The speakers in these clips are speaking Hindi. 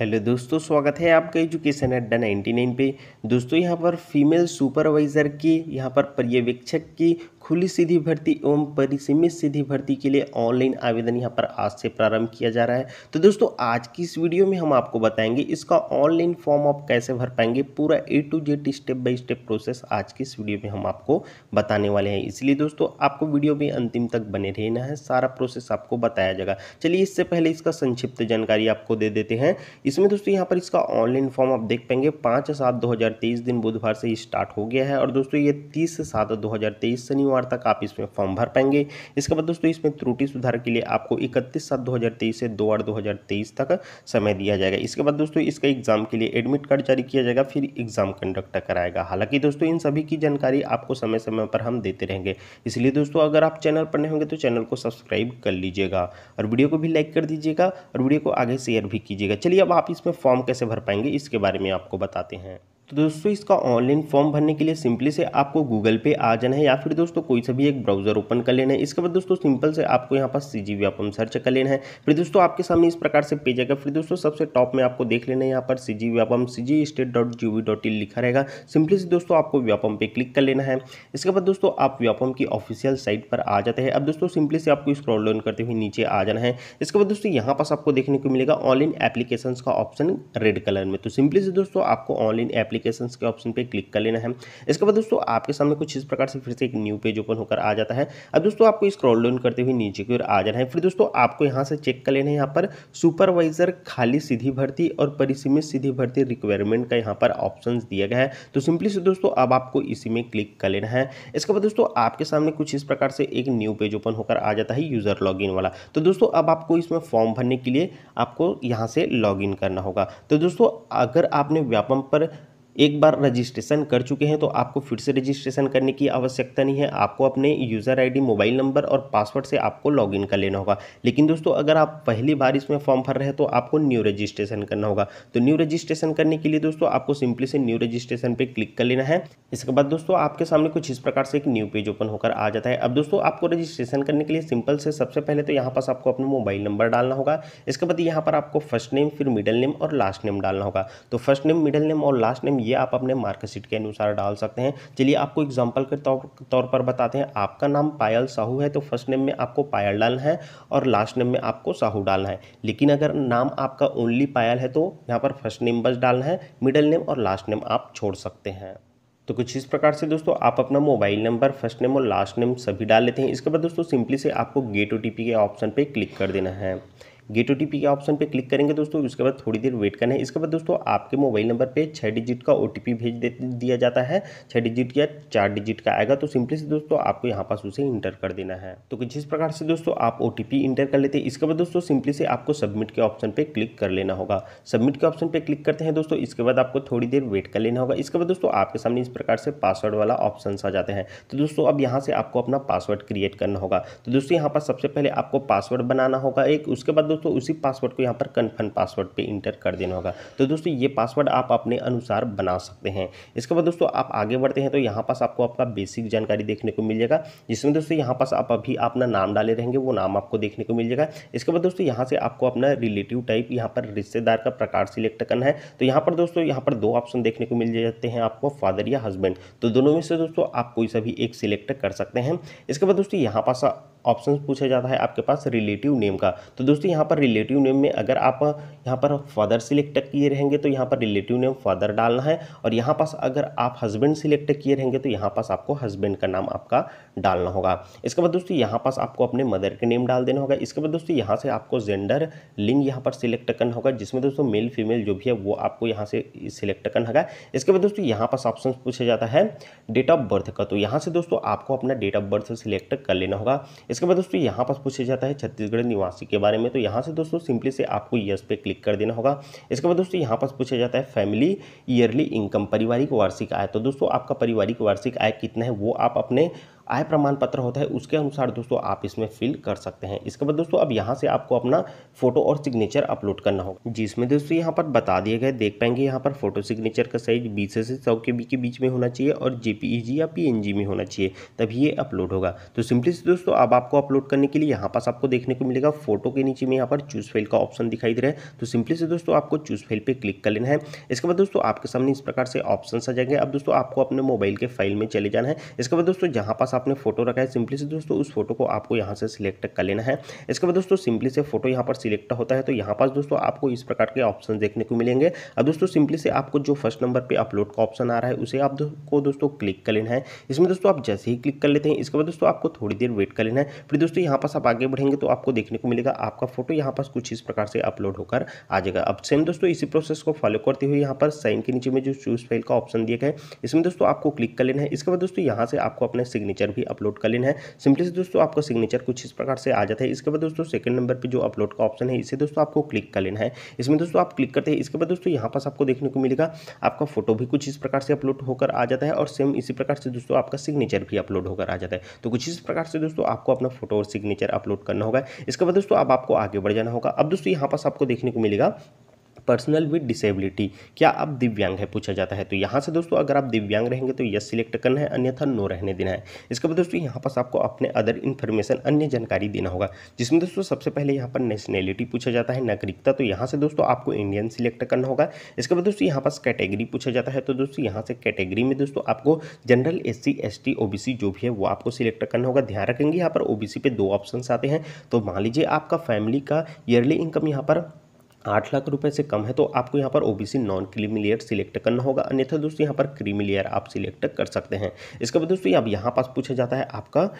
हेलो दोस्तों, स्वागत है आपका एजुकेशन अड्डा 99 पे। दोस्तों यहां पर फीमेल सुपरवाइज़र की, यहां पर पर्यवेक्षक की खुली सीधी भर्ती एवं परिसीमित सीधी भर्ती के लिए ऑनलाइन आवेदन यहां पर आज से प्रारंभ किया जा रहा है। तो दोस्तों आज की इस वीडियो में हम आपको बताएंगे इसका ऑनलाइन फॉर्म आप कैसे भर पाएंगे, पूरा A to Z step by step process आज की इस वीडियो में हम आपको बताने वाले हैं। इसलिए दोस्तों आपको वीडियो में अंतिम तक बने रहना है, सारा प्रोसेस आपको बताया जाएगा। चलिए इससे पहले इसका संक्षिप्त जानकारी आपको दे देते हैं। इसमें दोस्तों यहाँ पर इसका ऑनलाइन फॉर्म आप देख पाएंगे 5/7/2023 दिन बुधवार से स्टार्ट हो गया है और दोस्तों ये 30/7/2023 शनिवार तक आप इसमें फॉर्म भर पाएंगे। इसके बाद दोस्तों इसमें त्रुटि सुधार के लिए आपको 31/7/2023 से 2/8/2023 तक समय दिया जाएगा। इसके बाद दोस्तों इसका एग्जाम के लिए एडमिट कार्ड जारी किया जाएगा, फिर एग्जाम कंडक्ट कराएगा। हालांकि दोस्तों इन सभी की जानकारी आपको समय समय पर हम देते रहेंगे, इसलिए दोस्तों अगर आप चैनल पर नए होंगे तो चैनल को सब्सक्राइब कर लीजिएगा और वीडियो को भी लाइक कर दीजिएगा और वीडियो को आगे शेयर भी कीजिएगा। चलिए अब आप इसमें फॉर्म कैसे भर पाएंगे इसके बारे में आपको बताते हैं। तो दोस्तों इसका ऑनलाइन फॉर्म भरने के लिए सिंपली से आपको गूगल पे आ जाना है या फिर दोस्तों कोई सा भी एक ब्राउज़र ओपन कर लेना है। इसके बाद दोस्तों सिंपल से आपको यहाँ पर CG व्यापम सर्च कर लेना है। फिर दोस्तों आपके सामने इस प्रकार से पेज आएगा। फिर दोस्तों सबसे टॉप में आपको देख लेना है यहाँ पर CG व्यापम cgstate.gov.in लिखा रहेगा। सिंपली से दोस्तों आपको व्यापम पे क्लिक कर लेना है। इसके बाद दोस्तों आप व्यापम की ऑफिशियल साइट पर आ जाते हैं। अब दोस्तों सिंपली से आपको स्क्रॉल डाउन करते हुए नीचे आ जाना है। इसके बाद दोस्तों यहाँ पास आपको देखने को मिलेगा ऑनलाइन एप्लीकेशन का ऑप्शन रेड कलर में। तो सिंपली से दोस्तों आपको ऑनलाइन एप्लीकेशंस के ऑप्शन पे क्लिक कर लेना है। इसके बाद दोस्तों आपके सामने कुछ इस प्रकार से फिर से एक न्यू पेज ओपन होकर आ जाता है। अब दोस्तों आपको स्क्रॉल डाउन करते हुए नीचे की ओर आ जाना है। फिर दोस्तों आपको यहाँ से चेक कर लेना है, यहाँ पर सुपरवाइजर खाली सीधी भर्ती और परिसीमित सीधी भर्ती रिक्वायरमेंट का यहाँ पर ऑप्शन दिया गया है। तो सिंपली से दोस्तों अब आपको इसी में क्लिक कर लेना है। इसके बाद दोस्तों आपके सामने कुछ इस प्रकार से एक न्यू पेज ओपन होकर आ जाता है, यूजर लॉगिन वाला। तो दोस्तों अब आपको इसमें फॉर्म भरने के लिए आपको यहाँ से लॉगिन करना होगा। तो दोस्तों अगर आपने व्यापम पर एक बार रजिस्ट्रेशन कर चुके हैं तो आपको फिर से रजिस्ट्रेशन करने की आवश्यकता नहीं है। आपको अपने यूज़र आईडी, मोबाइल नंबर और पासवर्ड से आपको लॉगिन कर लेना होगा। लेकिन दोस्तों अगर आप पहली बार इसमें फॉर्म भर रहे हैं तो आपको न्यू रजिस्ट्रेशन करना होगा। तो न्यू रजिस्ट्रेशन करने के लिए दोस्तों आपको सिंपली से न्यू रजिस्ट्रेशन पर क्लिक कर लेना है। इसके बाद दोस्तों आपके सामने कुछ इस प्रकार से एक न्यू पेज ओपन होकर आ जाता है। अब दोस्तों आपको रजिस्ट्रेशन करने के लिए सिंपल से सबसे पहले तो यहाँ पास आपको अपना मोबाइल नंबर डालना होगा। इसके बाद यहाँ पर आपको फर्स्ट नेम, फिर मिडिल नेम और लास्ट नेम डालना होगा। तो फर्स्ट नेम, मिडिल नेम और लास्ट नेम ये आप अपने मार्कशीट के अनुसार डाल सकते हैं। चलिए आपको एग्जांपल के तौर पर बताते हैं। आपका नाम पायल साहू है तो फर्स्ट नेम में आपको पायल डालना है और लास्ट नेम में आपको साहू डालना है। लेकिन अगर नाम आपका ओनली पायल है तो यहाँ पर फर्स्ट नेम बस डालना है, मिडिल नेम और लास्ट नेम आप छोड़ सकते हैं। तो कुछ इस प्रकार से दोस्तों आप अपना मोबाइल नंबर, फर्स्ट नेम और लास्ट नेम सभी डाल लेते हैं। इसके बाद दोस्तों सिंपली से आपको गेट OTP के ऑप्शन पर क्लिक कर देना है। गेट OTP के ऑप्शन पे क्लिक करेंगे दोस्तों, उसके बाद थोड़ी देर वेट करना है। इसके बाद दोस्तों आपके मोबाइल नंबर पे 6 डिजिट का OTP भेज दिया जाता है। 6 डिजिट या 4 डिजिट का आएगा। तो सिंपली से दोस्तों आपको यहाँ पास उसे इंटर कर देना है। तो कुछ इस प्रकार से दोस्तों आप OTP इंटर कर लेते हैं। इसके बाद दोस्तों सिंपली से आपको सबमिट के ऑप्शन पर क्लिक कर लेना होगा। सबमिट के ऑप्शन पर क्लिक करते हैं दोस्तों, इसके बाद आपको थोड़ी देर वेट कर लेना होगा। इसके बाद दोस्तों आपके सामने इस प्रकार से पासवर्ड वाला ऑप्शन आ जाते हैं। तो दोस्तों अब यहाँ से आपको अपना पासवर्ड क्रिएट करना होगा। तो दोस्तों यहाँ पर सबसे पहले आपको पासवर्ड बनाना होगा एक। उसके बाद तो उसी पासवर्ड को यहाँ पर कन्फर्म पासवर्ड पे इंटर कर देना होगा। तो दोस्तों ये पासवर्ड आप अपने अनुसार बना सकते हैं। इसके बाद दोस्तों आप आगे बढ़ते हैं तो यहाँ पास आपको आपका बेसिक जानकारी देखने को मिल जाएगा, जिसमें दोस्तों यहाँ पास आप अभी अपना नाम डाले रहेंगे, वो नाम आपको देखने को मिल जाएगा। इसके बाद दोस्तों यहाँ से आपको अपना रिलेटिव टाइप, यहाँ पर रिश्तेदार का प्रकार सिलेक्ट करना है। तो यहाँ पर दोस्तों यहाँ पर 2 ऑप्शन देखने को मिल जाते हैं आपको, फादर या हस्बैंड। तो दोनों में से दोस्तों आप कोई सा भी एक सिलेक्ट कर सकते हैं। इसके बाद दोस्तों यहाँ पास ऑप्शन पूछा जाता है आपके पास रिलेटिव नेम का। तो दोस्तों यहाँ पर रिलेटिव नेम में अगर आप यहाँ पर फादर सिलेक्ट किए रहेंगे तो यहाँ पर रिलेटिव नेम फादर डालना है और यहाँ पास अगर आप हस्बैंड सिलेक्ट किए रहेंगे तो यहाँ पास आपको हस्बैंड का नाम आपका डालना होगा। इसके बाद दोस्तों यहाँ पास आपको अपने मदर के नेम डाल देना होगा। इसके बाद दोस्तों यहाँ से आपको जेंडर, लिंग यहाँ पर सिलेक्ट करना होगा, जिसमें दोस्तों मेल फीमेल जो भी है वो आपको यहाँ से सिलेक्ट करना होगा। इसके बाद दोस्तों यहाँ पास ऑप्शन पूछा जाता है डेट ऑफ बर्थ का। तो यहाँ से दोस्तों आपको अपना डेट ऑफ बर्थ सिलेक्ट कर लेना होगा। इसके बाद दोस्तों यहाँ पास पूछा जाता है छत्तीसगढ़ निवासी के बारे में। तो यहाँ से दोस्तों सिंपली से आपको यस पे क्लिक कर देना होगा। इसके बाद दोस्तों यहाँ पास पूछा जाता है फैमिली ईयरली इनकम, पारिवारिक वार्षिक आय। तो दोस्तों आपका पारिवारिक वार्षिक आय कितना है वो आप अपने आय प्रमाण पत्र होता है उसके अनुसार दोस्तों आप इसमें फिल कर सकते हैं। इसके बाद दोस्तों अब यहाँ से आपको अपना फोटो और सिग्नेचर अपलोड करना होगा, जिसमें दोस्तों यहाँ पर बता दिए गए देख पाएंगे। यहाँ पर फोटो सिग्नेचर का साइज 20 से 100 KB के बीच में होना चाहिए और JPEG या PNG में होना चाहिए, तभी ये अपलोड होगा। तो सिंपली दोस्तों अब आपको अपलोड करने के लिए यहाँ पास आपको देखने को मिलेगा फोटो के नीचे में यहाँ पर चूज फाइल का ऑप्शन दिखाई दे रहा है। तो सिंपली से दोस्तों आपको चूज फाइल पे क्लिक कर लेना है। इसके बाद दोस्तों आपके सामने इस प्रकार से ऑप्शन आ जाएंगे। अब दोस्तों आपको अपने मोबाइल के फाइल में चले जाना है। इसके बाद दोस्तों जहाँ पास आपने फोटो रखा है सिंपली से दोस्तों उस फोटो को आपको यहाँ से सिलेक्ट कर लेना है। इसके बाद दोस्तों सिंपली से फोटो यहाँ पर सिलेक्ट होता है तो यहाँ पास दोस्तों आपको इस प्रकार के ऑप्शन देखने को मिलेंगे। अब दोस्तों सिंपली से आपको जो फर्स्ट नंबर पे अपलोड का ऑप्शन आ रहा है उसे आपको दोस्तों क्लिक कर लेना है। इसमें दोस्तों आप जैसे ही क्लिक कर लेते हैं इसके बाद दोस्तों आपको थोड़ी देर वेट कर लेना है। फिर दोस्तों यहाँ पास आप आगे बढ़ेंगे तो आपको देखने को मिलेगा आपका फोटो यहाँ पास कुछ इस प्रकार से अपलोड होकर आ जाएगा। अब सेम दोस्तों इसी प्रोसेस को फॉलो करते हुए यहाँ पर साइन के नीचे में जो चूज फाइल का ऑप्शन दिया गया है इसमें दोस्तों आपको क्लिक कर लेना है। इसके बाद दोस्तों यहाँ से आपको अपना सिग्नेचर भी अपलोड कर लेना है। सिंपली से दोस्तों आपका सिग्नेचर कुछ इस प्रकार से आ जाता है। इसके बाद दोस्तों सेकंड नंबर पे जो अपलोड का ऑप्शन है इसे दोस्तों आपको क्लिक कर लेना है। इसमें दोस्तों आप क्लिक करते हैं इसके बाद दोस्तों यहाँ पास आपको देखने को मिलेगा आपका फोटो भी कुछ इस प्रकार से अपलोड होकर आ जाता है और सेम इसी प्रकार से दोस्तों आपका सिग्नेचर भी अपलोड होकर आ जाता है। तो कुछ इस प्रकार से दोस्तों आपको अपना फोटो और सिग्नेचर अपलोड करना होगा। इसके बाद दोस्तों अब आपको आगे बढ़ जाना होगा। अब दोस्तों यहाँ पास आपको देखने को मिलेगा पर्सनल विद डिसेबिलिटी, क्या आप दिव्यांग है पूछा जाता है। तो यहाँ से दोस्तों अगर आप दिव्यांग रहेंगे तो यस सिलेक्ट करना है, अन्यथा नो रहने देना है। इसके बाद दोस्तों यहाँ पास आपको अपने अदर इन्फॉर्मेशन अन्य जानकारी देना होगा, जिसमें दोस्तों सबसे पहले यहाँ पर नेशनैलिटी पूछा जाता है, नागरिकता। तो यहाँ से दोस्तों आपको इंडियन सिलेक्ट करना होगा। इसके बाद दोस्तों यहाँ पास कैटेगरी पूछा जाता है। तो दोस्तों यहाँ से कैटेगरी में दोस्तों आपको जनरल, SC, ST, OBC जो भी है वो आपको सिलेक्ट करना होगा। ध्यान रखेंगे यहाँ पर OBC पे 2 ऑप्शन आते हैं। तो मान लीजिए आपका फैमिली का ईयरली इनकम यहाँ पर 8 लाख रुपए से कम है तो आपको यहाँ पर OBC नॉन क्रीमी सिलेक्ट करना होगा, अन्यथा दोस्तों यहाँ पर क्रीमी आप सिलेक्ट कर सकते हैं। इसके बाद दोस्तों अब यहाँ पास पूछा जाता है आपका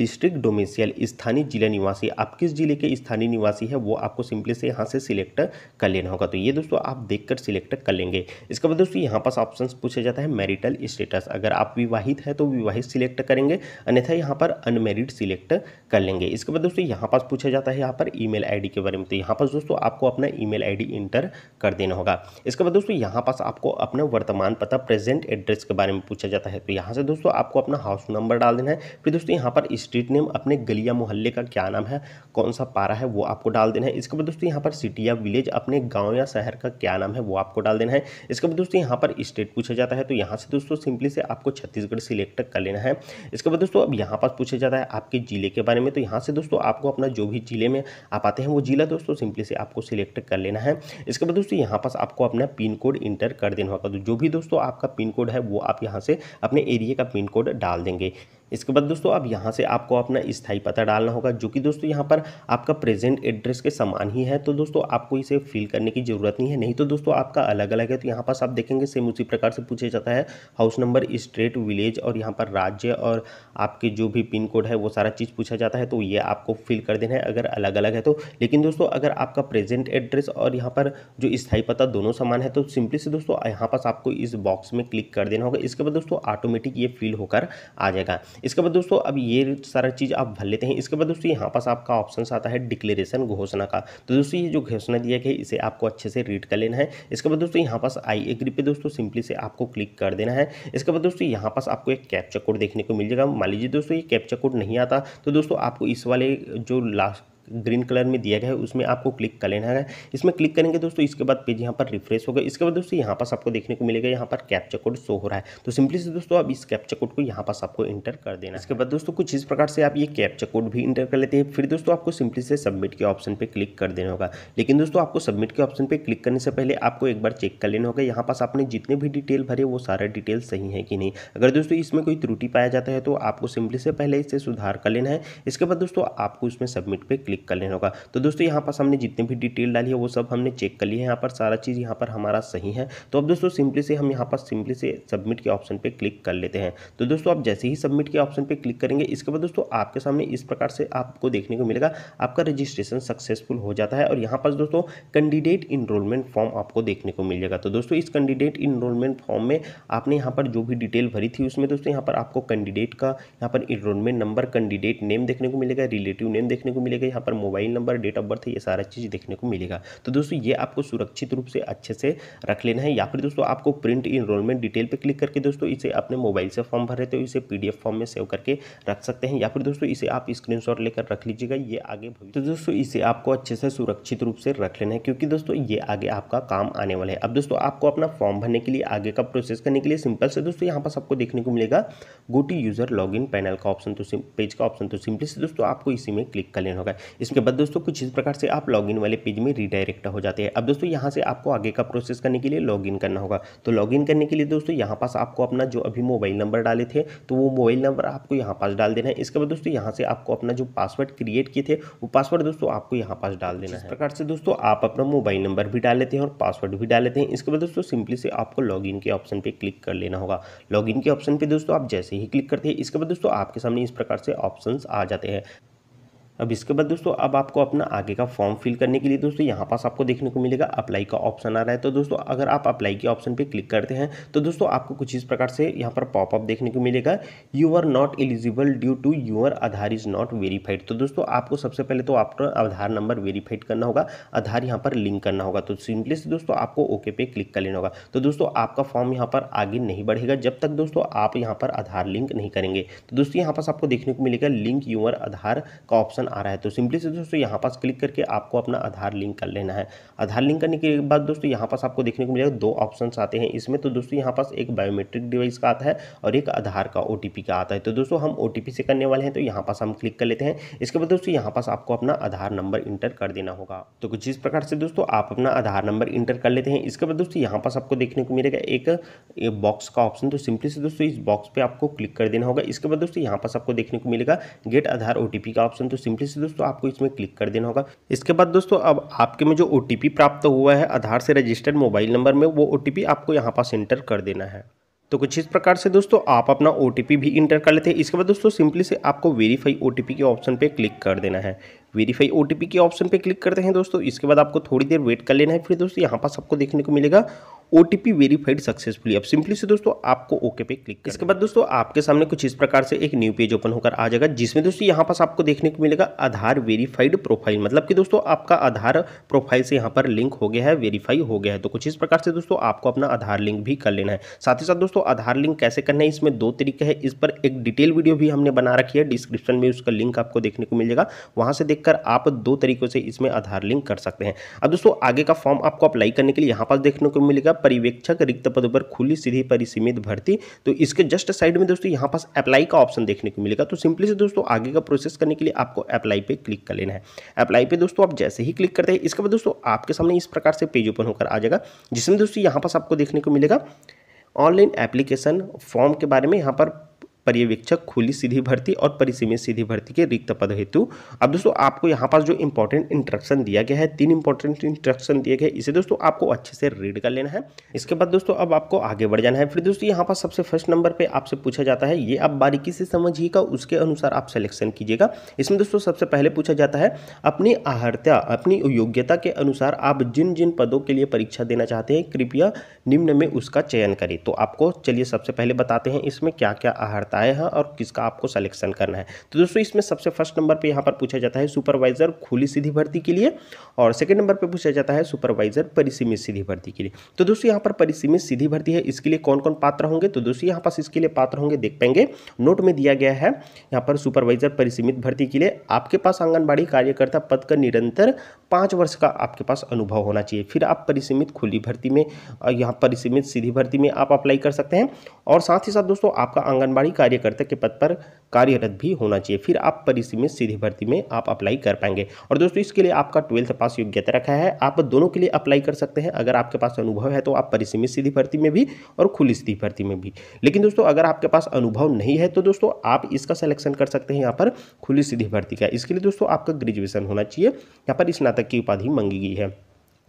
डिस्ट्रिक्ट डोमेसियल, स्थानीय जिला निवासी, आप किस जिले के स्थानीय निवासी है वो आपको सिंपली से यहाँ से सिलेक्ट कर लेना होगा। तो ये दोस्तों आप देखकर सिलेक्ट कर लेंगे। इसके बाद दोस्तों यहाँ पास ऑप्शन पूछा जाता है मैरिटल स्टेटस, अगर आप विवाहित है तो विवाहित सिलेक्ट करेंगे, अन्यथा यहाँ पर अनमेरिड सिलेक्ट कर लेंगे। इसके बाद दोस्तों यहाँ पास पूछा जाता है यहाँ पर ईमेल ID के बारे में। तो यहाँ पास दोस्तों आपको अपना ईमेल ID इंटर कर देना होगा। इसके बाद दोस्तों यहाँ पास आपको अपना वर्तमान पता, प्रेजेंट एड्रेस के बारे में पूछा जाता है। तो यहाँ से दोस्तों आपको अपना हाउस नंबर डाल देना है। फिर दोस्तों यहाँ पर स्ट्रीट नेम, अपने गली या मोहल्ले का क्या नाम है, कौन सा पारा है वो आपको डाल देना है। इसके बाद दोस्तों यहाँ पर सिटी या विलेज, अपने गाँव या शहर का क्या नाम है वो आपको डाल देना है। इसके बाद दोस्तों यहाँ पर स्टेट पूछा जाता है। तो यहाँ से दोस्तों सिंपली से आपको छत्तीसगढ़ सिलेक्ट कर लेना है। इसके बाद दोस्तों अब यहाँ पास पूछा जाता है आपके जिले के बारे में। तो यहाँ से दोस्तों आपको अपना जो भी जिले में आप आते हैं वो जिला दोस्तों सिंपली से आपको सिलेक्ट कर लेना है। इसके बाद दोस्तों यहाँ पास आपको अपना पिन कोड इंटर कर देना होगा। तो जो भी दोस्तों आपका पिन कोड है वो आप यहाँ से अपने एरिया का पिन कोड डाल देंगे। इसके बाद दोस्तों अब यहाँ से आपको अपना स्थायी पता डालना होगा, जो कि दोस्तों यहाँ पर आपका प्रेजेंट एड्रेस के समान ही है। तो दोस्तों आपको इसे फिल करने की ज़रूरत नहीं है, नहीं तो दोस्तों आपका अलग अलग है। तो यहाँ पास आप देखेंगे सेम उसी प्रकार से पूछा जाता है हाउस नंबर, स्टेट, विलेज और यहाँ पर राज्य और आपके जो भी पिन कोड है वो सारा चीज़ पूछा जाता है। तो ये आपको फिल कर देना है अगर अलग अलग है तो। लेकिन दोस्तों अगर आपका प्रेजेंट एड्रेस और यहाँ पर जो स्थायी पता दोनों समान है तो सिंपली से दोस्तों यहाँ पास आपको इस बॉक्स में क्लिक कर देना होगा। इसके बाद दोस्तों ऑटोमेटिक ये फिल होकर आ जाएगा। इसके बाद दोस्तों अब ये सारा चीज़ आप भर लेते हैं। इसके बाद दोस्तों यहाँ पास आपका ऑप्शन आता है डिक्लेरेशन, घोषणा का। तो दोस्तों ये जो घोषणा दिया गया है इसे आपको अच्छे से रीड कर लेना है। इसके बाद दोस्तों यहाँ पास आई एग्री पे दोस्तों सिंपली से आपको क्लिक कर देना है। इसके बाद दोस्तों यहाँ पास आपको एक कैप्चा कोड देखने को मिल जाएगा। मान लीजिए दोस्तों ये कैप्चा कोड नहीं आता तो दोस्तों आपको इस वाले जो लास्ट ग्रीन कलर में दिया गया है उसमें आपको क्लिक कर लेना है। इसमें क्लिक करेंगे दोस्तों इसके बाद पेज यहाँ पर रिफ्रेश होगा। इसके बाद दोस्तों यहाँ पास आपको देखने को मिलेगा यहाँ पर कैप्चा कोड शो हो रहा है। तो सिंपली से दोस्तों अब इस कैप्चा कोड को यहाँ पास आपको इंटर कर देना है। इसके बाद दोस्तों कुछ इस प्रकार से आप ये कैप्चा कोड भी इंटर कर लेते हैं। फिर दोस्तों आपको सिंपली से सबमिट के ऑप्शन पर क्लिक कर देना होगा। लेकिन दोस्तों आपको सबमिट के ऑप्शन पर क्लिक करने से पहले आपको एक बार चेक कर लेना होगा यहाँ पास आपने जितने भी डिटेल भरे वो सारा डिटेल सही है कि नहीं। अगर दोस्तों इसमें कोई त्रुटि पाया जाता है तो आपको सिंपली से पहले इसे सुधार कर लेना है। इसके बाद दोस्तों आपको इसमें सबमिट पर क्लिक कर लेना होगा। तो दोस्तों यहाँ पर हमने जितने भी डिटेल डाली है वो सब हमने चेक कर ली है। यहाँ पर सारा चीज़ यहाँ पर हमारा सही है। तो अब दोस्तों सिंपली से हम यहाँ पर सिंपली से सबमिट के ऑप्शन पे क्लिक कर लेते हैं। तो दोस्तों आप जैसे ही सबमिट के ऑप्शन पे क्लिक करेंगे इसके बाद दोस्तों आपके सामने इस प्रकार से आपको देखने को मिलेगा आपका रजिस्ट्रेशन सक्सेसफुल हो जाता है। और यहाँ पर दोस्तों कैंडिडेट इनरोलमेंट फॉर्म आपको देखने को मिल जाएगा। तो दोस्तों इस कैंडिडेट इनरोलमेंट फॉर्म में आपने यहाँ पर जो भी डिटेल भरी थी उसमें दोस्तों यहाँ पर आपको कैंडिडेट का यहाँ पर इनरोलमेंट नंबर, कैंडिडेट नेम देखने को मिलेगा, रिलेटिव नेम देखने को मिलेगा, यहाँ पर mobile number, date of birth, ये सारा चीज़ देखने को मिलेगा। तो दोस्तों ये आपको सुरक्षित रूप से अच्छे से रख लेना है। या फिर दोस्तों आपको प्रिंट इनरोलमेंट डिटेल पर क्लिक करके दोस्तों इसे अपने मोबाइल से फॉर्म भर रहे तो इसे PDF फॉर्म में सेव करके रख सकते हैं, या फिर दोस्तों इसे आप स्क्रीनशॉट लेकर रख लीजिएगा। ये आगे तो दोस्तों इसे आपको अच्छे से सुरक्षित रूप से रख लेना है, क्योंकि दोस्तों ये आगे आपका काम आने वाला है। अब दोस्तों आपको अपना फॉर्म भरने के लिए आगे का प्रोसेस करने के लिए सिंपल से दोस्तों यहाँ पर सबको देखने को मिलेगा go to user login panel का ऑप्शन, तो पेज का ऑप्शन, तो सिंपली से दोस्तों आपको इसी में क्लिक कर लेना होगा। इसके बाद दोस्तों कुछ इस प्रकार से आप लॉगिन वाले पेज में रिडायरेक्ट हो जाते हैं। अब दोस्तों यहाँ से आपको आगे का प्रोसेस करने के लिए लॉगिन करना होगा। तो लॉगिन करने के लिए दोस्तों यहाँ पास आपको अपना जो अभी मोबाइल नंबर डाले थे तो वो मोबाइल नंबर आपको यहाँ पास डाल देना है। इसके बाद दोस्तों यहाँ से आपको अपना जो पासवर्ड क्रिएट किए थे वो पासवर्ड दोस्तों आपको यहाँ पास डाल देना है। इस प्रकार से दोस्तों आप अपना मोबाइल नंबर भी डाल लेते हैं और पासवर्ड भी डाल लेते हैं। इसके बाद दोस्तों सिंपली से आपको लॉगिन के ऑप्शन पे क्लिक कर लेना होगा। लॉगिन के ऑप्शन पे दोस्तों आप जैसे ही क्लिक करते हैं इसके बाद दोस्तों आपके सामने इस प्रकार से ऑप्शंस आ जाते हैं। अब इसके बाद दोस्तों अब आपको अपना आगे का फॉर्म फिल करने के लिए दोस्तों यहाँ पास आपको देखने को मिलेगा अप्लाई का ऑप्शन आ रहा है। तो दोस्तों अगर आप अप्लाई के ऑप्शन पे क्लिक करते हैं तो दोस्तों आपको कुछ इस प्रकार से यहाँ पर पॉपअप देखने को मिलेगा, you are not eligible due to your Aadhaar is not verified. तो दोस्तों आपको सबसे पहले तो आपका आधार नंबर वेरीफाइड करना होगा, आधार यहाँ पर लिंक करना होगा। तो सिंपली से दोस्तों आपको ओके पे क्लिक कर लेना होगा। तो दोस्तों आपका फॉर्म यहाँ पर आगे नहीं बढ़ेगा जब तक दोस्तों आप यहाँ पर आधार लिंक नहीं करेंगे। तो दोस्तों यहाँ पास आपको देखने को मिलेगा लिंक योर आधार का ऑप्शन आ रहा है। तो सिंपली से दोस्तों यहाँ पास क्लिक करके आपको अपना आधार लिंक कर लेना है। आधार लिंक करने के बाद दोस्तों यहाँ पास आपको देखने को मिलेगा दो ऑप्शंस आते हैं इसमें। तो दोस्तों यहाँ पास एक बायोमेट्रिक डिवाइस का आता है और एक आधार का OTP का आता है। तो दोस्तों हम OTP से करने वाले हैं, तो यहाँ पास हम क्लिक कर लेते हैं। इसके बाद दोस्तों यहाँ पास आपको अपना आधार नंबर इंटर कर देना होगा। तो कुछ इस प्रकार से दोस्तों आप अपना आधार नंबर इंटर कर लेते हैं। इसके बाद दोस्तों यहाँ पास आपको देखने को मिलेगा एक बॉक्स का ऑप्शन। तो सिंपली से दोस्तों इस बॉक्स पर आपको क्लिक कर देना होगा। इसके बाद दोस्तों यहाँ पास आपको देखने को मिलेगा गेट आधार OTP का ऑप्शन। तो सिंपली से दोस्तों आपको इसमें क्लिक कर देना होगा। इसके बाद दोस्तों अब आपके में जो OTP प्राप्त हुआ है आधार से रजिस्टर्ड मोबाइल नंबर में, वो OTP आपको यहाँ पास एंटर कर देना है। तो कुछ इस प्रकार से दोस्तों आप अपना OTP भी इंटर कर लेते हैं। इसके बाद दोस्तों सिंपली से आपको वेरीफाई OTP के ऑप्शन पे क्लिक कर देना है। वेरीफाई OTP के ऑप्शन पे क्लिक करते हैं दोस्तों। इसके बाद आपको थोड़ी देर वेट कर लेना है। फिर दोस्तों यहाँ पास आपको देखने को मिलेगा OTP वेरीफाइड सक्सेसफुली। अब सिंपली से दोस्तों आपको ओके पे क्लिक। इसके बाद दोस्तों आपके सामने कुछ इस प्रकार से एक न्यू पेज ओपन होकर आ जाएगा, जिसमें दोस्तों यहाँ पास आपको देखने को मिलेगा आधार वेरीफाइड प्रोफाइल, मतलब कि दोस्तों आपका आधार प्रोफाइल से यहाँ पर लिंक हो गया है, वेरीफाई हो गया है। तो कुछ इस प्रकार से दोस्तों आपको अपना आधार लिंक भी कर लेना है। साथ ही साथ दोस्तों आधार लिंक कैसे करना है, इसमें दो तरीके हैं। इस पर एक डिटेल वीडियो भी हमने बना रखी है, डिस्क्रिप्शन में उसका लिंक आपको देखने को मिलेगा। वहाँ से देखकर आप दो तरीकों से इसमें आधार लिंक कर सकते हैं। अब दोस्तों आगे का फॉर्म आपको अप्लाई करने के लिए यहाँ पास देखने को मिलेगा पर्यवेक्षक रिक्त पदों पर खुली सीधी परिसीमित भर्ती। तो इसके जस्ट साइड में दोस्तों यहाँ पास अप्लाई का ऑप्शन देखने को मिलेगा। तो सिंपली से दोस्तों आगे का प्रोसेस करने के लिए आपको अप्लाई पे क्लिक कर लेना है। अप्लाई पे दोस्तों आप जैसे ही क्लिक करते हैं इसके बाद दोस्तों आपके सामने इस प्रकार से पेज ओपन होकर आ जाएगा, जिसमें दोस्तों यहाँ पास आपको देखने को मिलेगा ऑनलाइन एप्लीकेशन फॉर्म के बारे में। यहाँ पर पर्यवेक्षक खुली सीधी भर्ती और परिसीमित सीधी भर्ती के रिक्त पद हेतु। अब दोस्तों आपको यहाँ पास जो इंपॉर्टेंट इंस्ट्रक्शन दिया गया है, 3 इंपॉर्टेंट इंस्ट्रक्शन दिए गए, इसे दोस्तों आपको अच्छे से रीड कर लेना है। इसके बाद दोस्तों अब आपको आगे बढ़ जाना है। फिर दोस्तों यहाँ पास सबसे फर्स्ट नंबर पर आपसे पूछा जाता है, ये आप बारीकी से समझिएगा, उसके अनुसार आप सिलेक्शन कीजिएगा। इसमें दोस्तों सबसे पहले पूछा जाता है अपनी अर्हता, अपनी योग्यता के अनुसार आप जिन जिन पदों के लिए परीक्षा देना चाहते हैं कृपया निम्न में उसका चयन करें। तो आपको चलिए सबसे पहले बताते हैं इसमें क्या क्या अर्हता आए हैं और किसका आपको सिलेक्शन करना है। तो दोस्तों इसमें सबसे फर्स्ट नंबर पे यहाँ पर पूछा जाता है सुपरवाइजर खुली सीधी भर्ती के लिए, और सेकंड नंबर पे पूछा जाता है सुपरवाइजर परिसीमित सीधी भर्ती के लिए। तो दोस्तों यहाँ पर परिसीमित सीधी भर्ती है, इसके लिए कौन कौन पात्र होंगे, तो दोस्तों यहाँ पास इसके लिए पात्र होंगे देख पाएंगे, नोट में दिया गया है। यहाँ पर सुपरवाइजर परिसीमित भर्ती के लिए आपके पास आंगनबाड़ी कार्यकर्ता पद का निरंतर 5 वर्ष का आपके पास अनुभव होना चाहिए। फिर आप परिसीमित खुली भर्ती में, यहाँ परिसीमित सीधी भर्ती में आप अप्लाई कर सकते हैं, और साथ ही साथ दोस्तों आपका आंगनबाड़ी कार्यकर्ता के पद पर कार्यरत भी होना चाहिए। फिर आप परिसीमित सीधी भर्ती में आप अप्लाई कर पाएंगे। और दोस्तों इसके लिए आपका 12th पास योग्यता रखा है। आप दोनों के लिए अप्लाई कर सकते हैं। अगर आपके पास अनुभव है तो आप परिसीमित सीधी भर्ती में भी और खुली सीधी भर्ती में भी। लेकिन दोस्तों अगर आपके पास अनुभव नहीं है तो दोस्तों आप इसका सिलेक्शन कर सकते हैं यहाँ पर खुली सीधी भर्ती का। इसके लिए दोस्तों आपका ग्रेजुएशन होना चाहिए, यहाँ पर स्नातक की उपाधि मांगी गई है।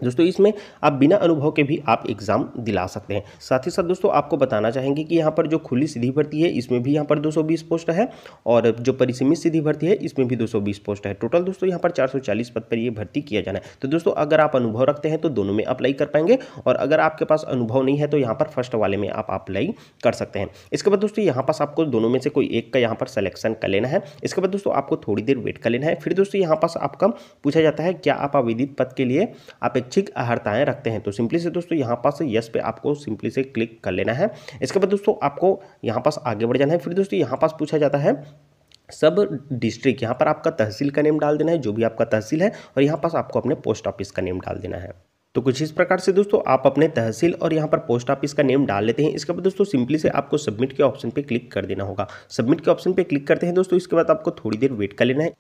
दोस्तों इसमें आप बिना अनुभव के भी आप एग्ज़ाम दिला सकते हैं। साथ ही साथ दोस्तों आपको बताना चाहेंगे कि यहाँ पर जो खुली सीधी भर्ती है इसमें भी यहाँ पर 220 पोस्ट है और जो परिसीमित सीधी भर्ती है इसमें भी 220 पोस्ट है। टोटल दोस्तों यहाँ पर 440 पद पर ये भर्ती किया जाना है। तो दोस्तों अगर आप अनुभव रखते हैं तो दोनों में अप्लाई कर पाएंगे और अगर आपके पास अनुभव नहीं है तो यहाँ पर फर्स्ट वाले में आप अप्लाई कर सकते हैं। इसके बाद दोस्तों यहाँ पास आपको दोनों में से कोई एक का यहाँ पर सिलेक्शन कर लेना है। इसके बाद दोस्तों आपको थोड़ी देर वेट कर लेना है। फिर दोस्तों यहाँ पास आपका पूछा जाता है क्या आप आवेदित पद के लिए अपेक्षित अर्हताएं रखते हैं, तो सिंपली से दोस्तों यहाँ पास यस पे आपको सिंपली से क्लिक कर लेना है। इसके बाद दोस्तों आपको यहाँ पास आगे बढ़ जाना है। फिर दोस्तों यहाँ पास पूछा जाता है सब डिस्ट्रिक्ट, यहाँ पर आपका तहसील का नेम डाल देना है, जो भी आपका तहसील है, और यहाँ पास आपको अपने पोस्ट ऑफिस का नेम डाल देना है। तो कुछ इस प्रकार से दोस्तों आप अपने तहसील और यहाँ पर पोस्ट ऑफिस का नेम डाल लेते हैं। इसके बाद दोस्तों सिंपली से आपको सबमिट के ऑप्शन पे क्लिक कर देना होगा। सबमिट के ऑप्शन पे क्लिक करते हैं दोस्तों, इसके बाद आपको थोड़ी देर वेट कर लेना है।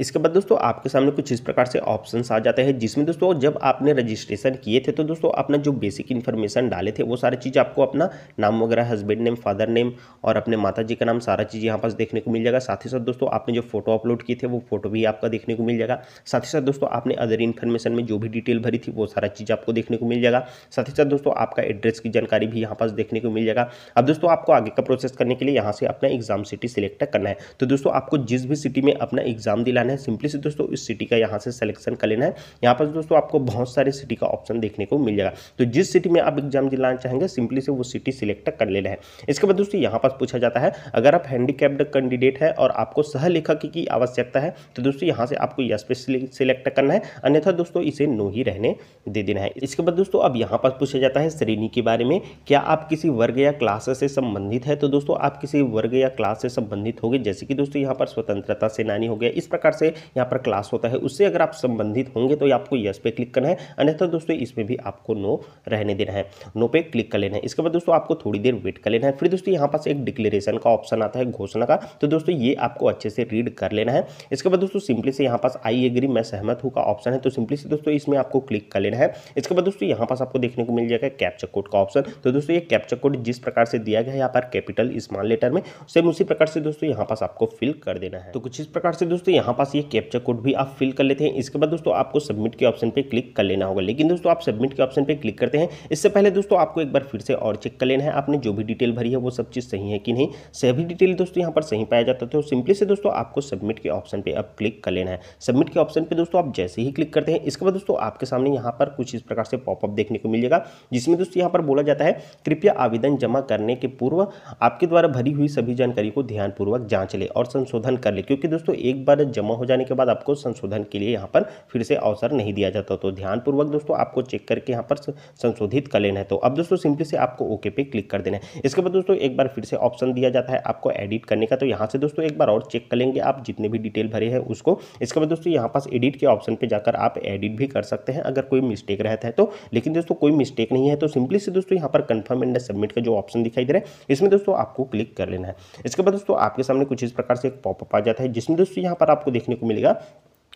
इसके बाद दोस्तों आपके सामने कुछ इस प्रकार से ऑप्शंस आ जाते हैं, जिसमें दोस्तों जब आपने रजिस्ट्रेशन किए थे तो दोस्तों अपना जो बेसिक इन्फॉर्मेशन डाले थे वो सारी चीज़ आपको अपना नाम वगैरह, हस्बैंड नेम, फादर नेम और अपने माता जी का नाम, सारा चीज़ यहाँ पास देखने को मिल जाएगा। साथ ही साथ दोस्तों आपने जो फोटो अपलोड किए थे वो फोटो भी आपका देखने को मिल जाएगा। साथ ही साथ दोस्तों आपने अदर इन्फॉर्मेशन में जो भी डिटेल भरी थी वो सारा चीज़ आपको देखने को मिल जाएगा। साथ ही साथ दोस्तों आपका एड्रेस की जानकारी भी यहाँ पास देखने को मिल जाएगा। अब दोस्तों आपको आगे का प्रोसेस करने के लिए यहाँ से अपना एग्जाम सिटी सिलेक्ट करना है। तो दोस्तों आपको जिस भी सिटी में अपना एग्जाम दिला है सिंपली से दोस्तों इस सिटी का यहां से सिलेक्शन कर लेना है। यहां पर दोस्तों आपको बहुत सारे सिटी का ऑप्शन देखने को मिल जाएगा। तो जिस सिटी में आप एग्जाम दिलाना चाहेंगे सिंपली से वो सिटी सिलेक्ट कर लेना है। इसके बाद दोस्तों यहां पर पूछा जाता है अगर आप हैंडीकैप्ड कैंडिडेट है और आपको सहलेखक की आवश्यकता है तो दोस्तों यहां से आपको यस पे सिलेक्ट करना है, अन्यथा दोस्तों इसे नो ही रहने दे देना है। इसके बाद दोस्तों अब यहां पर पूछा जाता है श्रेणी के बारे में, क्या आप किसी वर्ग या क्लास से संबंधित है, तो दोस्तों आप किसी वर्ग या क्लास से संबंधित हो गए, जैसे कि दोस्तों यहाँ पर स्वतंत्रता सेनानी हो गया, इस प्रकार से यहाँ पर क्लास होता है, उससे अगर आप संबंधित होंगे तो आपको यस पे क्लिक करना है, अन्यथा दोस्तों इसमें भी आपको नो रहने देना है, नो पे क्लिक कर लेना है। इसके बाद दोस्तों आपको थोड़ी देर वेट कर लेना है। फिर दोस्तों यहाँ पास एक डिक्लेरेशन का ऑप्शन आता है, घोषणा का, तो दोस्तों ये आपको अच्छे से रीड कर लेना है। इसके बाद दोस्तों सिंपली से यहाँ पास आई एग्री, मैं सहमत हूँ का ऑप्शन है, तो सिंपली से दोस्तों इसमें आपको क्लिक कर लेना है। इसके बाद दोस्तों यहाँ पास आपको देखने को मिल जाएगा कैप्चा कोड का ऑप्शन, तो दोस्तों ये कैप्चा कोड जिस प्रकार से दिया गया है यहाँ पर कैपिटल स्मॉल लेटर में, सेम उसी प्रकार से दोस्तों यहाँ पास आपको फिल कर देना है। तो कुछ इस प्रकार से दोस्तों यहाँ पास ये कैप्चा कोड भी आप फिल कर लेते हैं। इसके बाद दोस्तों आपको सबमिट के ऑप्शन पे क्लिक कर लेना होगा। लेकिन दोस्तों आप सबमिट के ऑप्शन पे क्लिक करते हैं इससे पहले दोस्तों आपको एक बार फिर से और चेक कर लेना है आपने जो भी डिटेल भरी है वो सब चीज़ सही है कि नहीं। सभी डिटेल दोस्तों यहाँ पर सही पाया जाता है तो सिंपली से दोस्तों आपको सबमिट के ऑप्शन पर अब क्लिक कर लेना है। सबमिट के ऑप्शन पर दोस्तों आप जैसे ही क्लिक करते हैं इसके बाद दोस्तों आपके सामने यहाँ पर कुछ इस प्रकार से पॉपअप देखने को मिलेगा, जिसमें दोस्तों यहाँ पर बोला जाता है कृपया आवेदन जमा करने के पूर्व आपके द्वारा भरी हुई सभी जानकारी को ध्यानपूर्वक जांच ले और संशोधन कर ले, क्योंकि दोस्तों एक बार जमा हो जाने के बाद आपको संशोधन के लिए यहाँ पर फिर से अवसर नहीं दिया जाता। तो ध्यानपूर्वक दोस्तों आपको चेक करके यहाँ पर संशोधित कर लेना है। तो अब दोस्तों सिंपली से आपको ओके पे क्लिक कर देना है। इसके बाद दोस्तों एक बार फिर से ऑप्शन दिया जाता है आपको एडिट करने का, तो यहाँ से दोस्तों एक बार और चेक कर लेंगे आप जितने भी डिटेल भरे हैं उसको। इसके बाद दोस्तों यहाँ पास एडिट के ऑप्शन पर जाकर आप एडिट भी कर सकते हैं अगर कोई मिस्टेक रहता है तो, लेकिन दोस्तों कोई मिस्टेक नहीं है तो सिंपली से दोस्तों यहाँ पर कन्फर्म एंड सबमिट का जो ऑप्शन दिखाई दे रहा है इसमें दोस्तों आपको क्लिक कर लेना है। इसके बाद दोस्तों आपके सामने कुछ इस प्रकार से एक पॉपअप आ जाता है, जिसमें दोस्तों यहाँ पर आपको देखने को मिलेगा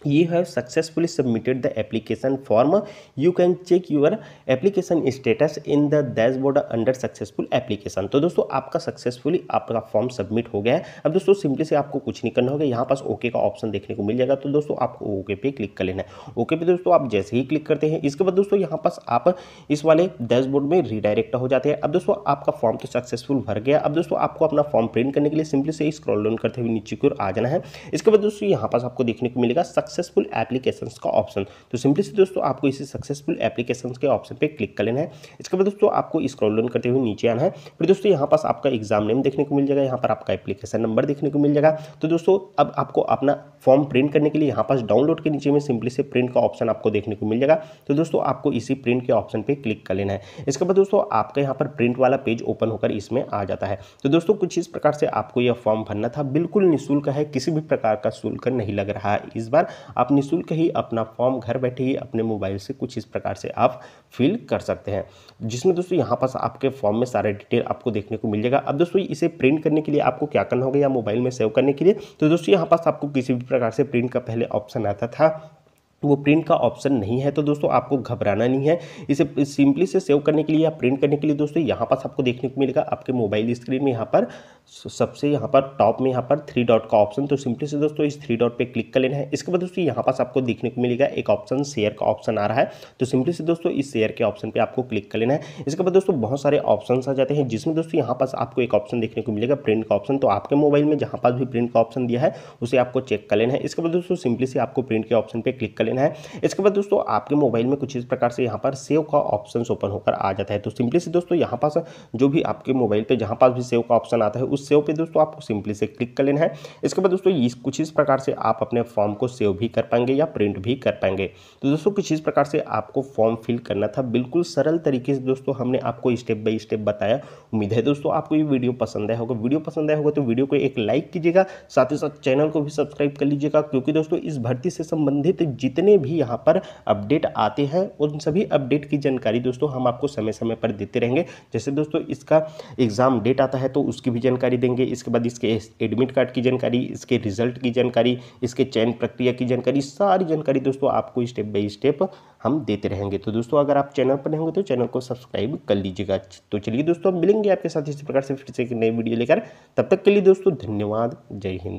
ये है successfully submitted the application form, you can check your application status in the dashboard under successful application. तो दोस्तों आपका सक्सेसफुली आपका फॉर्म सबमिट हो गया है। अब दोस्तों सिंपली से आपको कुछ नहीं करना होगा, यहाँ पास ओके का ऑप्शन देखने को मिल जाएगा तो दोस्तों आपको ओके पे क्लिक कर लेना है। ओके पे दोस्तों आप जैसे ही क्लिक करते हैं इसके बाद दोस्तों यहाँ पास आप इस वाले डैशबोर्ड में रिडायरेक्ट हो जाते हैं। अब दोस्तों आपका फॉर्म तो सक्सेसफुल भर गया। अब दोस्तों आपको अपना फॉर्म प्रिंट करने के लिए सिंपली से स्क्रॉल डाउन करते हुए नीचे की ओर आ जाना है। इसके बाद दोस्तों यहाँ पास आपको देखने को मिलेगा सक्सेसफुल एप्लीकेशंस का ऑप्शन, तो सिंपली से दोस्तों आपको इसी सक्सेसफुल एप्लीकेशंस के ऑप्शन पे क्लिक कर लेना है। इसके बाद दोस्तों आपको स्क्रॉल डाउन करते हुए नीचे आना है। फिर दोस्तों यहाँ पास आपका एग्जाम नेम देखने को मिल जाएगा, यहाँ पर आपका एप्लीकेशन नंबर देखने को मिल जाएगा। तो दोस्तों अब आपको अपना फॉर्म प्रिंट करने के लिए यहाँ पास डाउनलोड के नीचे में सिंपली से प्रिंट का ऑप्शन आपको देखने को मिल जाएगा, तो दोस्तों आपको इसी प्रिंट के ऑप्शन पर क्लिक कर लेना है। इसके बाद दोस्तों आपका यहाँ पर प्रिंट वाला पेज ओपन होकर इसमें आ जाता है। तो दोस्तों कुछ इस प्रकार से आपको यह फॉर्म भरना था, बिल्कुल निःशुल्क है, किसी भी प्रकार का शुल्क नहीं लग रहा है। इस बार आप निःशुल्क ही अपना फॉर्म घर बैठे ही अपने मोबाइल से कुछ इस प्रकार से आप फिल कर सकते हैं, जिसमें दोस्तों यहाँ पास आपके फॉर्म में सारे डिटेल आपको देखने को मिल जाएगा। अब दोस्तों इसे प्रिंट करने के लिए आपको क्या करना होगा या मोबाइल में सेव करने के लिए, तो दोस्तों यहाँ पास आपको किसी भी प्रकार से प्रिंट का पहले ऑप्शन आता था वो प्रिंट का ऑप्शन नहीं है तो दोस्तों आपको घबराना नहीं है। इसे सिंपली से सेव करने के लिए या प्रिंट करने के लिए दोस्तों यहाँ पास आपको देखने को मिलेगा आपके मोबाइल स्क्रीन में, यहाँ पर सबसे यहाँ पर टॉप में यहाँ पर 3 डॉट का ऑप्शन। तो सिंपली से दोस्तों इस 3 डॉट पे क्लिक कर लेना है। इसके बाद दोस्तों यहाँ पास आपको देखने को मिलेगा एक ऑप्शन शेयर का ऑप्शन आ रहा है, तो सिंपली से दोस्तों इस शेयर के ऑप्शन पर आपको क्लिक कर लेना है। इसके बाद दोस्तों बहुत सारे ऑप्शन आ जाते हैं जिसमें दोस्तों यहाँ पास आपको एक ऑप्शन देखने को मिलेगा प्रिंट का ऑप्शन। तो आपके मोबाइल में जहाँ पास भी प्रिंट का ऑप्शन दिया है उसे आपको चेक कर लेना है। इसके बाद दोस्तों सिंपली से आपको प्रिंट के ऑप्शन पर क्लिक लेना है। इसके बाद दोस्तों आपके मोबाइल में कुछ इस प्रकार से यहाँ पर सेव का ऑप्शन ओपन होकर आ जाता है। तो सिंपली से दोस्तों यहाँ पास जो भी आपके मोबाइल पे जहाँ पास भी सेव का ऑप्शन आता है उस सेव पे दोस्तों आपको सिंपली से क्लिक कर लेना है। इसके बाद दोस्तों कुछ इस प्रकार से आप अपने फॉर्म को सेव भी कर पाएंगे या प्रिंट भी कर पाएंगे। तो दोस्तों कुछ इस प्रकार से आपको फॉर्म फिल करना था, बिल्कुल सरल तरीके से दोस्तों हमने आपको स्टेप बाय स्टेप बताया। उम्मीद है दोस्तों आपको ये वीडियो पसंद आया होगा। वीडियो पसंद आया होगा तो वीडियो को एक लाइक कीजिएगा, साथ ही साथ चैनल को भी सब्सक्राइब कर लीजिएगा, क्योंकि दोस्तों इस भर्ती से संबंधित जितने भी यहाँ पर अपडेट आते हैं उन सभी अपडेट की जानकारी दोस्तों हम आपको समय समय पर देते रहेंगे। जैसे दोस्तों इसका एग्ज़ाम डेट आता है तो उसकी भी जानकारी देंगे, इसके बाद इसके एडमिट कार्ड की जानकारी, इसके रिजल्ट की जानकारी, इसके चयन प्रक्रिया की जानकारी, सारी जानकारी दोस्तों आपको स्टेप बाय स्टेप हम देते रहेंगे। तो दोस्तों अगर आप चैनल पर नहीं होंगे तो चैनल को सब्सक्राइब कर लीजिएगा। तो चलिए दोस्तों मिलेंगे आपके साथ इसी प्रकार से फिर से एक नई वीडियो लेकर, तब तक के लिए दोस्तों धन्यवाद, जय हिंद।